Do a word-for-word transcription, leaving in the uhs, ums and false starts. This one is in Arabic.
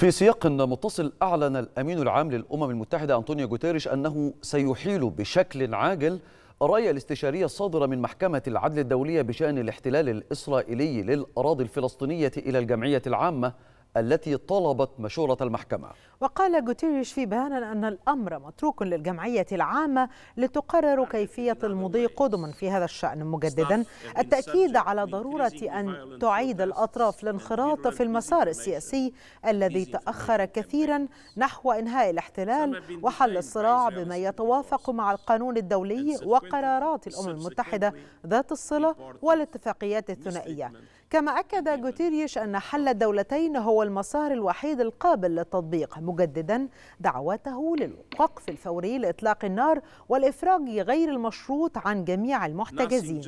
في سياق متصل، أعلن الأمين العام للأمم المتحدة أنطونيو غوتيريش أنه سيحيل بشكل عاجل الراية الاستشارية الصادرة من محكمة العدل الدولية بشأن الاحتلال الإسرائيلي للأراضي الفلسطينية إلى الجمعية العامة التي طلبت مشورة المحكمة. وقال غوتيريش في بيان أن الأمر متروك للجمعية العامة لتقرر كيفية المضي قدما في هذا الشأن، مجددا التأكيد على ضرورة أن تعيد الأطراف الانخراط في المسار السياسي الذي تأخر كثيرا نحو إنهاء الاحتلال وحل الصراع بما يتوافق مع القانون الدولي وقرارات الأمم المتحدة ذات الصلة والاتفاقيات الثنائية. كما أكد غوتيريش أن حل الدولتين هو المسار الوحيد القابل للتطبيق، مجددا دعوته للوقف الفوري لإطلاق النار والإفراج غير المشروط عن جميع المحتجزين.